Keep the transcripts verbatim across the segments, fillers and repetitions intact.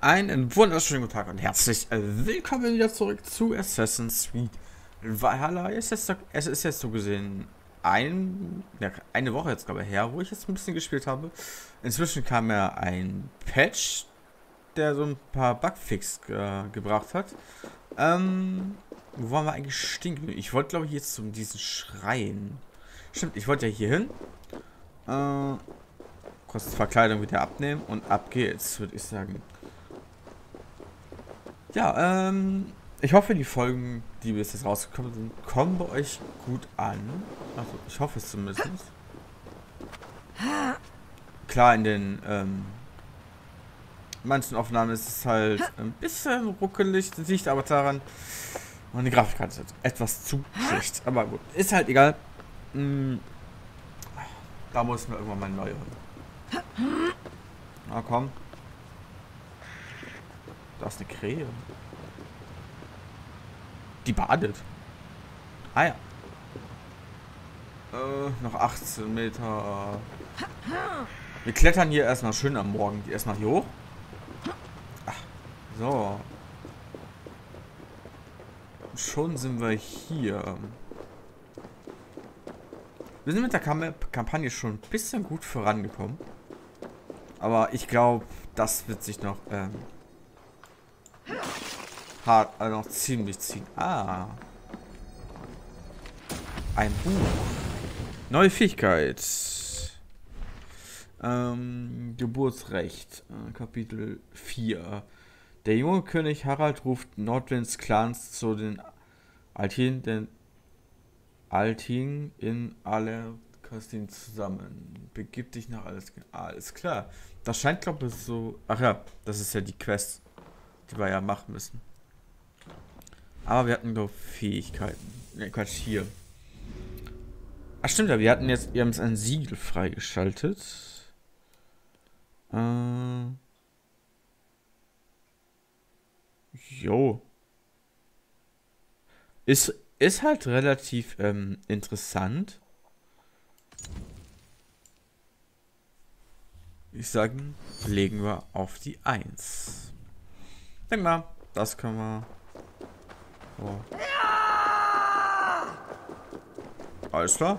Einen wunderschönen guten Tag und herzlich willkommen wieder zurück zu Assassin's Creed Valhalla. Es ist, es ist jetzt so gesehen ein, ja, eine Woche jetzt glaube ich her, wo ich jetzt ein bisschen gespielt habe. Inzwischen kam ja ein Patch, der so ein paar Bugfix äh, gebracht hat. Ähm, wo waren wir eigentlich stinken? Ich wollte glaube ich jetzt zu diesen Schrein. Stimmt, ich wollte ja hier hin. Äh, kurz Verkleidung wieder abnehmen und ab geht's, würde ich sagen. Ja, ähm, ich hoffe, die Folgen, die bis jetzt rausgekommen sind, kommen bei euch gut an. Also, ich hoffe es zumindest. Klar, in den, ähm, manchen Aufnahmen ist es halt ein bisschen ruckelig, das liegt aber daran. Und die Grafikkarte ist halt etwas zu schlecht. Aber gut, ist halt egal. Hm, da muss ich mir irgendwann mal neu holen. Na komm. Da ist eine Krähe. Die badet. Ah ja. Äh, noch achtzehn Meter. Wir klettern hier erstmal schön am Morgen. Erstmal hier hoch. Ach, so. Schon sind wir hier. Wir sind mit der Kamp- Kampagne schon ein bisschen gut vorangekommen. Aber ich glaube, das wird sich noch... Ähm, hart, also noch ziemlich ziehen. Ah. Ein Buch. Neue Fähigkeit. Ähm, Geburtsrecht. Äh, Kapitel vier. Der junge König Harald ruft Nordwins Clans zu den Althing, den Althing in Alskarte zusammen. Begib dich nach Alskarte. Alles klar. Das scheint, glaube ich, so... Ach ja, das ist ja die Quest, die wir ja machen müssen. Aber wir hatten doch Fähigkeiten. Ne, Quatsch, hier. Ach stimmt, ja, wir hatten jetzt, wir haben jetzt ein Siegel freigeschaltet. Äh. Jo. Ist, ist halt relativ ähm, interessant. Ich sagen, legen wir auf die eins. Denk mal, das können wir. So. Alles klar.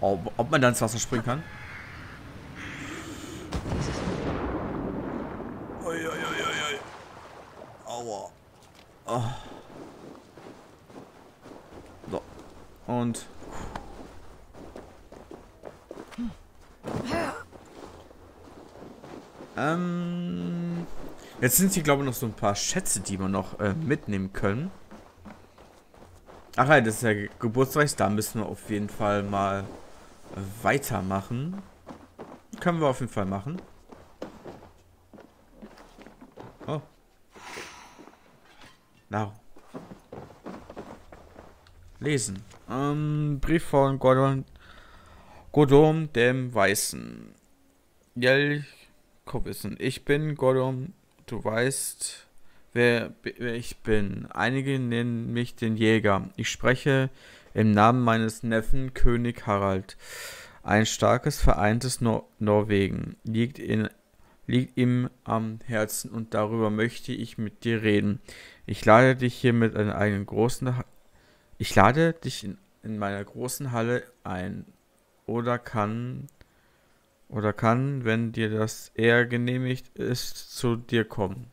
Ob, ob man dann ins Wasser springen kann? Ui, ui, ui, ui. Aua. Oh. So. Und... Ähm, jetzt sind hier, glaube ich, noch so ein paar Schätze, die wir noch äh, mitnehmen können. Ach ja, das ist ja Geburtsrecht, da müssen wir auf jeden Fall mal äh, weitermachen. Können wir auf jeden Fall machen. Oh. Na. Lesen. Ähm, Brief von Gordon, Gordon dem Weißen. Gell. Wissen. Ich bin Gordon, du weißt, wer, wer ich bin. Einige nennen mich den Jäger. Ich spreche im Namen meines Neffen König Harald. Ein starkes, vereintes Nor Norwegen liegt, in, liegt ihm am Herzen und darüber möchte ich mit dir reden. Ich lade dich hier mit einer eigenen großen ha Ich lade dich in, in meiner großen Halle ein. Oder kann... Oder kann, wenn dir das eher genehmigt ist, zu dir kommen.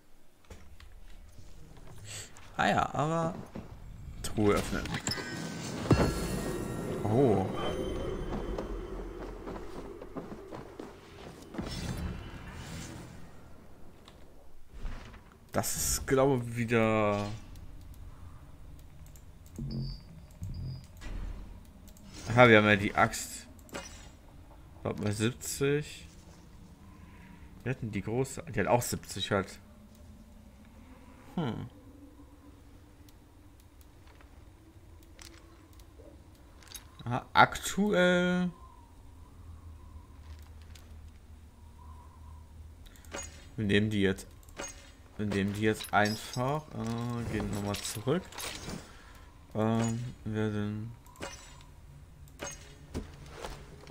Ah ja, aber... Truhe öffnen. Oh. Das ist, glaube ich, wieder... Ah, wir haben ja die Axt. Mal siebzig. Wir hatten die große. Die hat auch siebzig halt. Hm. Aha, aktuell. Wir nehmen die jetzt. Wir nehmen die jetzt einfach. Äh, gehen nochmal zurück. Ähm, werden.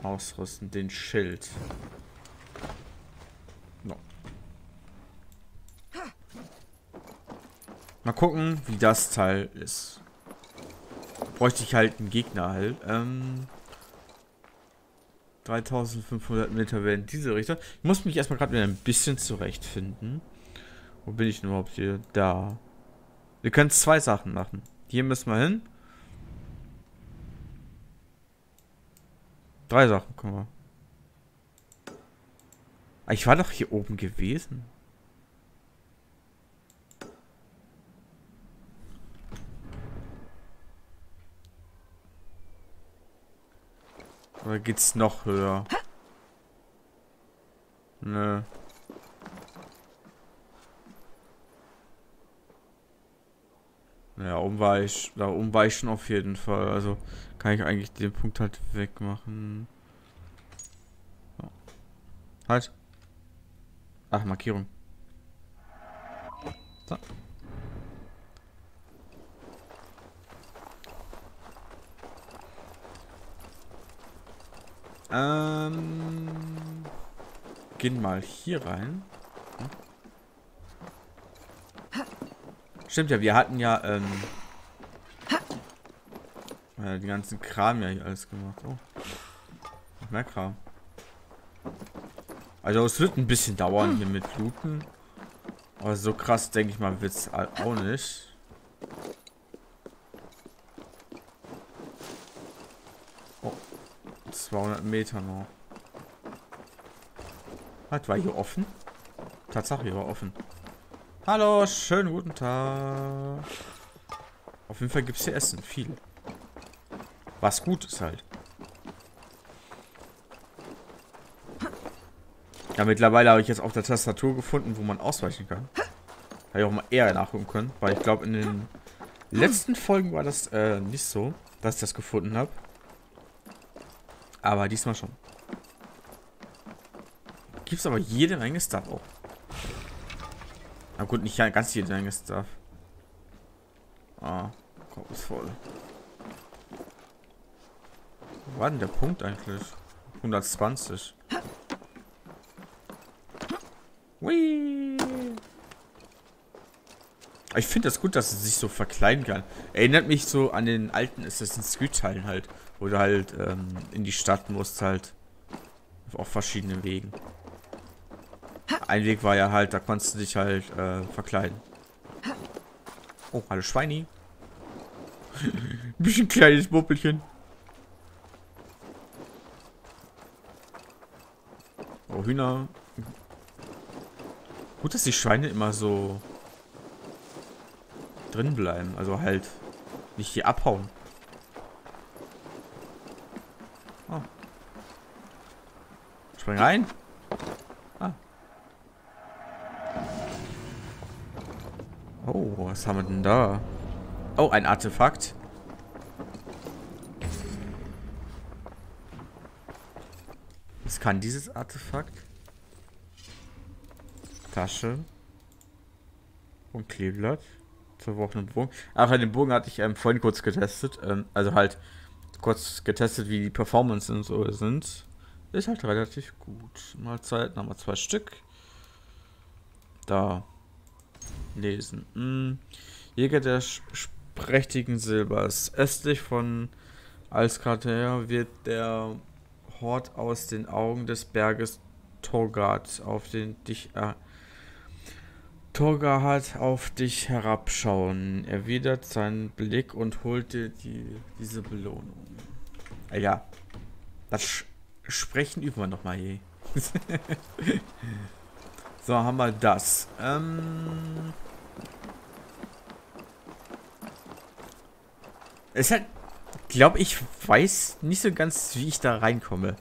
Ausrüsten, den Schild. No. Mal gucken, wie das Teil ist. Bräuchte ich halt einen Gegner halt. Ähm, dreitausendfünfhundert Meter werden diese Richter. Ich muss mich erstmal gerade wieder ein bisschen zurechtfinden. Wo bin ich denn überhaupt hier? Da. Wir können zwei Sachen machen. Hier müssen wir hin. Drei Sachen können wir. Ah, ich war doch hier oben gewesen. Oder geht's noch höher? Nö. Naja, oben war ich, da oben war ich schon auf jeden Fall. Also kann ich eigentlich den Punkt halt wegmachen. So. Halt. Ach, Markierung. So. Ähm, gehen mal hier rein. Hm. Stimmt ja, wir hatten ja ähm, äh, den ganzen Kram ja hier alles gemacht. Oh. Noch mehr Kram. Also es wird ein bisschen dauern hier mit Looten. Aber so krass, denke ich mal, wird es auch nicht. zweihundert Meter noch. Halt, war hier offen? Tatsache, hier war offen. Hallo, schönen guten Tag. Auf jeden Fall gibt es hier Essen, viel. Was gut ist halt. Ja, mittlerweile habe ich jetzt auf der Tastatur gefunden, wo man ausweichen kann. Habe ich auch mal eher nachgucken können, weil ich glaube, in den letzten Folgen war das äh, nicht so, dass ich das gefunden habe. Aber diesmal schon. Gibt es aber jede Menge Stuff auch. Na gut, nicht ganz jede Menge Stuff. Ah, Kopf ist voll. Wo war denn der Punkt eigentlich? hundertzwanzig. Hui. Ich finde das gut, dass es sich so verkleiden kann. Erinnert mich so an den alten Assassin's Creed Teilen halt. Wo du halt ähm, in die Stadt musst halt. Auf verschiedenen Wegen. Ein Weg war ja halt, da konntest du dich halt äh, verkleiden. Oh, hallo Schweini. Ein bisschen kleines Buppelchen. Oh, Hühner. Gut, dass die Schweine immer so drin bleiben. Also halt nicht hier abhauen. Oh. Spring rein. Ah. Oh, was haben wir denn da? Oh, ein Artefakt. Was kann dieses Artefakt? Tasche. Und Kleeblatt. Zerbrochenen Bogen. Ach, den Bogen hatte ich ähm, vorhin kurz getestet. Ähm, also halt kurz getestet, wie die Performance und so sind. Ist halt relativ gut. Mahlzeit, nochmal zwei Stück. Da. Lesen. Hm. Jäger des prächtigen Silbers. Östlich von Alskarte wird der Hort aus den Augen des Berges Torgard auf den dich äh, Torgard auf dich herabschauen, erwidert seinen Blick und holt dir die, diese Belohnung. Ah ja, das Sch Sprechen üben wir nochmal je. So, haben wir das. Ähm es hat, glaube ich, weiß nicht so ganz, wie ich da reinkomme.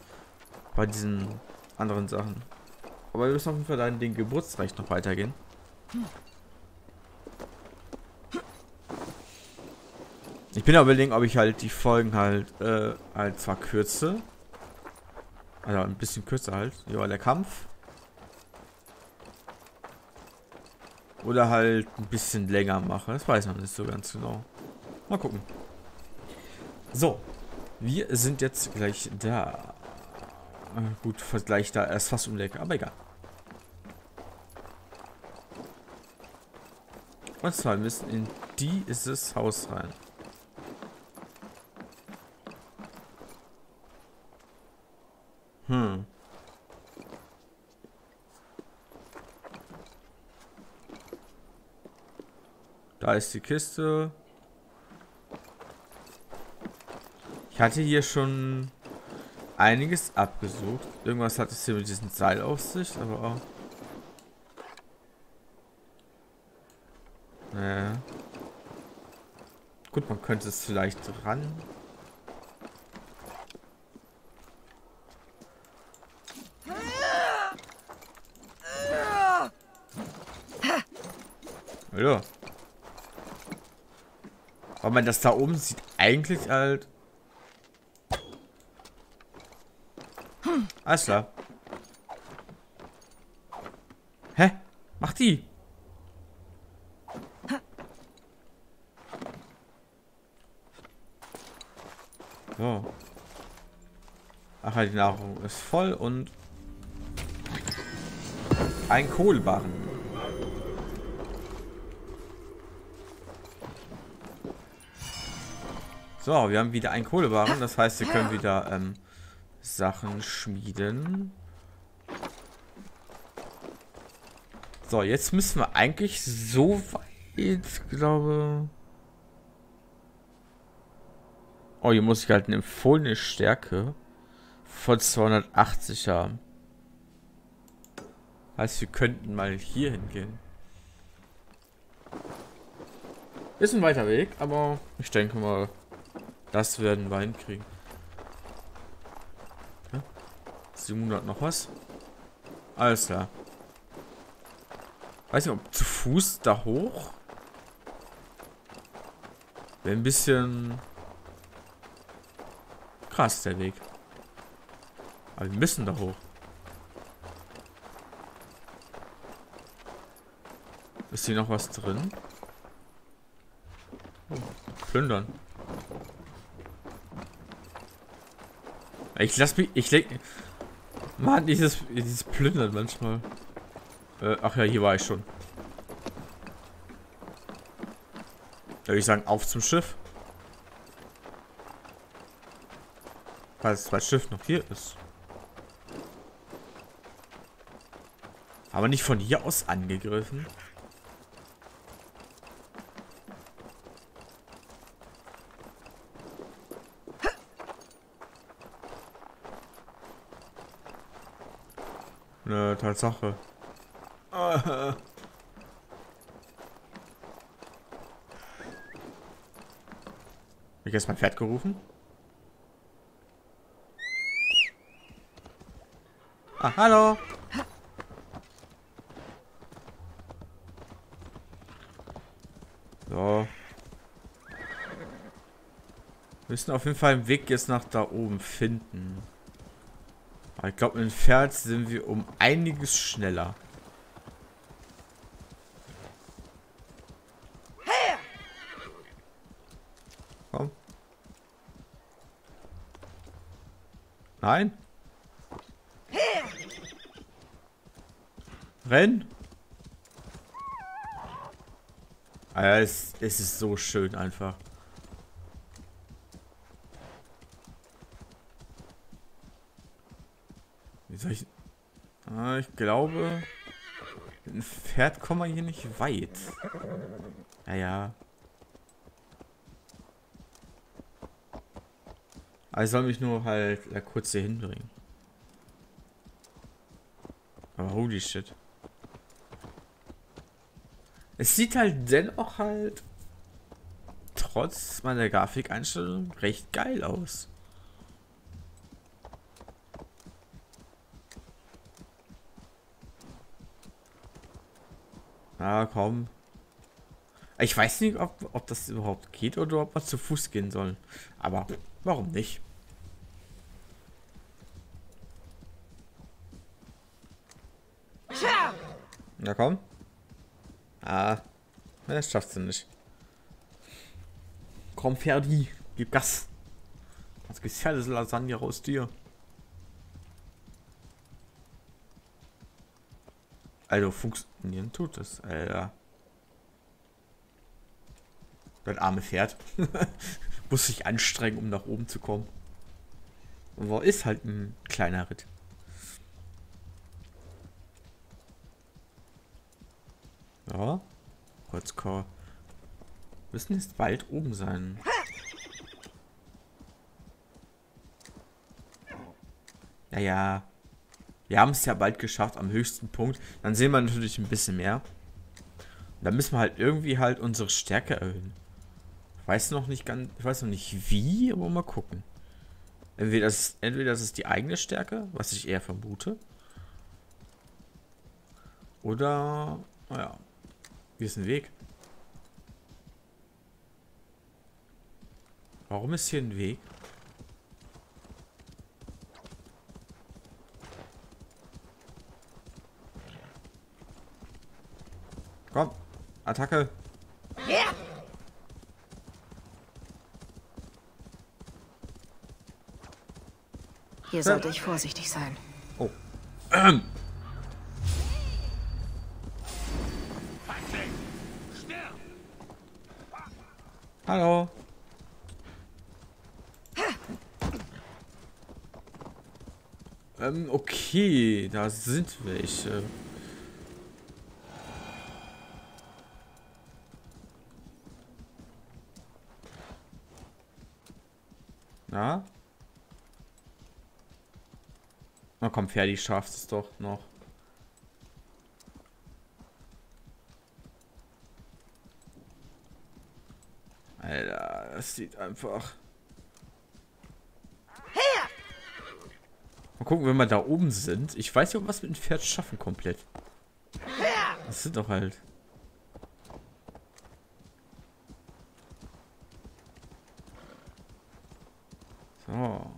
Bei diesen anderen Sachen. Aber wir müssen auf jeden Fall dann den Geburtsrecht noch weitergehen. Ich bin aber überlegen, ob ich halt die Folgen halt, äh, halt zwar kürze. Also ein bisschen kürzer halt. Hier war der Kampf. Oder halt ein bisschen länger mache. Das weiß man nicht so ganz genau. Mal gucken. So. Wir sind jetzt gleich da. Äh, gut, Vergleich da erst fast um die Ecke, aber egal. Und zwar müssen in dieses Haus rein. Hm. Da ist die Kiste. Ich hatte hier schon einiges abgesucht. Irgendwas hat es hier mit diesem Seil auf sich, aber auch. Naja. Gut, man könnte es vielleicht ran. Ja. Aber man das da oben sieht eigentlich halt. Alles klar. Hä? Mach die! So. Ach, die Nahrung ist voll und ein Kohlbarren. So, wir haben wieder ein Kohlbarren. Das heißt, wir können wieder ähm, Sachen schmieden. So, jetzt müssen wir eigentlich so weit, glaube. Oh, hier muss ich halt eine empfohlene Stärke von zweihundertachtzig haben. Heißt, wir könnten mal hier hingehen. Ist ein weiter Weg, aber ich denke mal, das werden wir hinkriegen. siebenhundert noch was. Alles klar. Weiß nicht, ob zu Fuß da hoch. Wäre ein bisschen krass, der Weg. Aber wir müssen da hoch. Ist hier noch was drin? Oh, plündern. Ich lass mich... Ich leg... Mann, dieses, dieses Plündern manchmal. Äh, ach ja, hier war ich schon. Da würde ich sagen, auf zum Schiff. Falls das Schiff noch hier ist. Aber nicht von hier aus angegriffen. Ne, Tatsache. Ich habe jetzt mein Pferd gerufen. Ah, hallo. So. Wir müssen auf jeden Fall einen Weg jetzt nach da oben finden. Ich glaube, mit dem Pferd sind wir um einiges schneller. Komm. Nein. Renn. Ah, es, es ist so schön einfach. Ich, äh, ich glaube, mit einem Pferd kommen wir hier nicht weit. Naja. Also soll mich nur halt äh, kurz hier hinbringen. Aber holy shit. Es sieht halt dennoch halt, trotz meiner Grafikeinstellung, recht geil aus. Ah, komm. Ich weiß nicht, ob, ob das überhaupt geht oder ob wir zu Fuß gehen sollen. Aber warum nicht? Na komm. Ah, das schaffst du nicht. Komm, Ferdi, gib Gas. Was gefährliches Lasagne aus dir. Also funktionieren tut es, Alter. Das arme Pferd. Muss sich anstrengen, um nach oben zu kommen. Und wo ist halt ein kleiner Ritt? Ja. Kurzkau. Müssen jetzt bald oben sein. Naja. Wir haben es ja bald geschafft am höchsten Punkt. Dann sehen wir natürlich ein bisschen mehr. Und dann müssen wir halt irgendwie halt unsere Stärke erhöhen. Ich weiß noch nicht ganz. Ich weiß noch nicht wie, aber mal gucken. Entweder das ist, entweder das ist die eigene Stärke, was ich eher vermute. Oder. Naja. Hier ist ein Weg. Warum ist hier ein Weg? Komm, Attacke. Ja. Hier sollte ich vorsichtig sein. Oh. Ähm. Hallo. Ähm, okay, da sind welche. Na? Na komm, Ferdi schafft es doch noch. Alter, das sieht einfach... Mal gucken, wenn wir da oben sind. Ich weiß ja, was mit dem Pferd schaffen komplett. Das sind doch halt... So.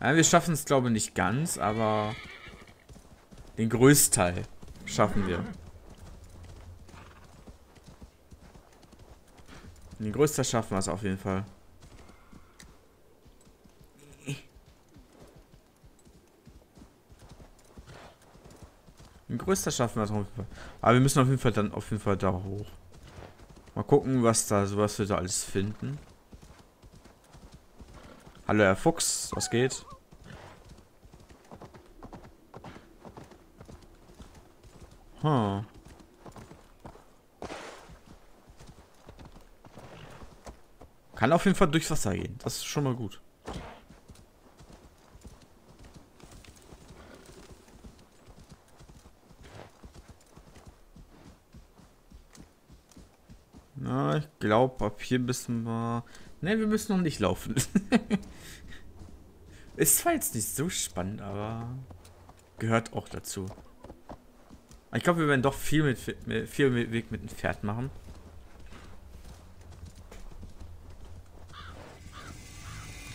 Ja, wir schaffen es, glaube ich, nicht ganz, aber... Den Größteil schaffen wir. Den Größteil schaffen wir es auf jeden Fall. Den Größteil schaffen wir es auf jeden Fall. Aber wir müssen auf jeden Fall dann auf jeden Fall da hoch. Mal gucken, was da, was wir da alles finden. Hallo Herr Fuchs, was geht? Hm. Kann auf jeden Fall durchs Wasser gehen, das ist schon mal gut. Na, ich glaube, ab hier müssen wir... Ne, wir müssen noch nicht laufen. Ist zwar jetzt nicht so spannend, aber gehört auch dazu. Ich glaube, wir werden doch viel mit viel mit Weg mit dem Pferd machen.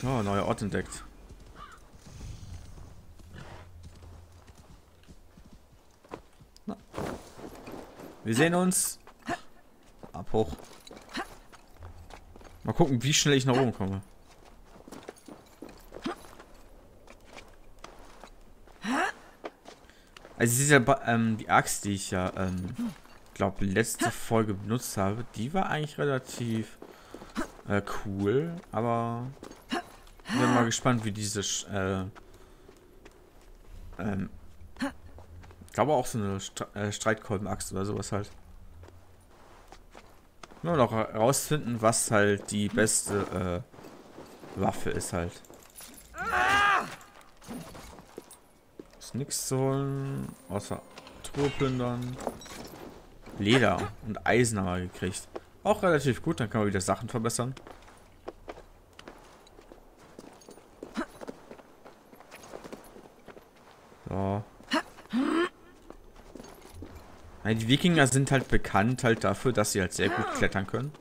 Oh, neuer Ort entdeckt. Na. Wir sehen uns. Ab hoch. Mal gucken, wie schnell ich nach oben komme. Also diese, ähm, die Axt, die ich ja, ähm, glaube letzte Folge benutzt habe, die war eigentlich relativ äh, cool, aber ich bin mal gespannt, wie diese, äh, ähm, ich glaube auch so eine St äh, Streitkolben-Axt oder sowas halt. Nur noch herausfinden, was halt die beste, äh, Waffe ist halt. Nichts zu holen, außer Truhe plündern. Leder und Eisen haben wir gekriegt. Auch relativ gut, dann kann man wieder Sachen verbessern. So. Nein, die Wikinger sind halt bekannt halt dafür, dass sie halt sehr gut klettern können.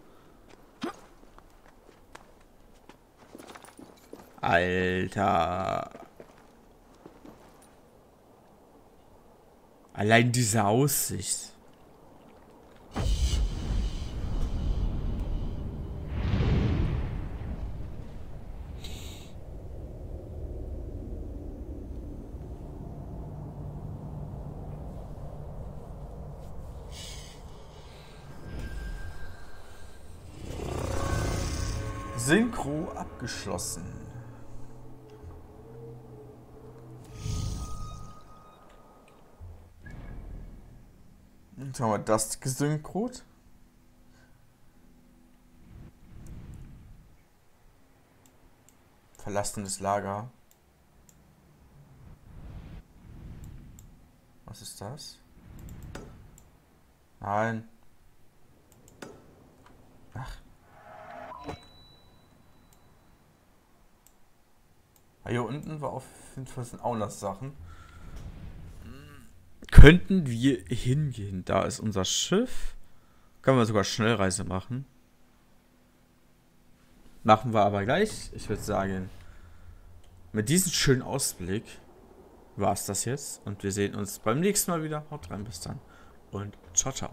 Alter. Allein diese Aussicht. Synchro abgeschlossen. Jetzt haben wir das gesynchrot. Verlassenes Lager. Was ist das? Nein. Ach. Ja, hier unten war auf jeden Fall auch noch Sachen. Könnten wir hingehen? Da ist unser Schiff. Können wir sogar Schnellreise machen. Machen wir aber gleich. Ich würde sagen, mit diesem schönen Ausblick war es das jetzt. Und wir sehen uns beim nächsten Mal wieder. Haut rein, bis dann. Und ciao, ciao.